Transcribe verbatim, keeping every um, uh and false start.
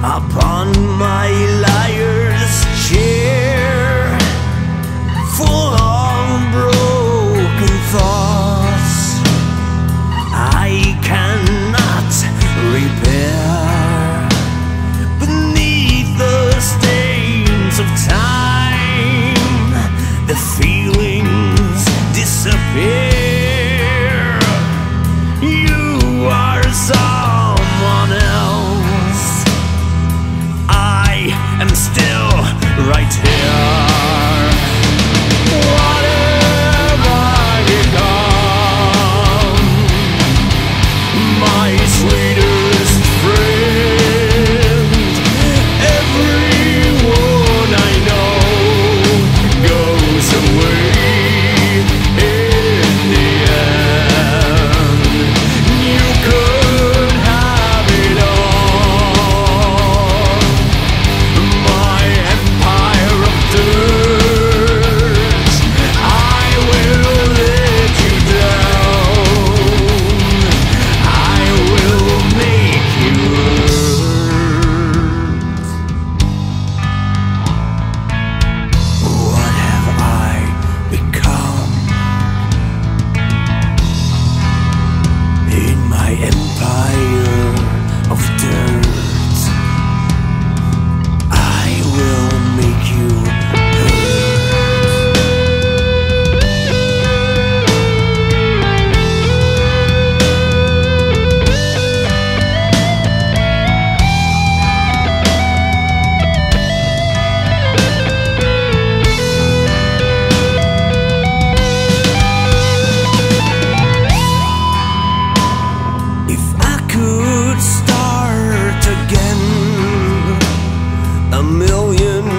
Upon my liar's chair, full of broken thoughts I cannot repair. Beneath the stains of time, the feelings disappear. You are someone else. I'm still right here. Whatever you come, my sweetest friend, everyone I know goes away in the end. You could have it all. A million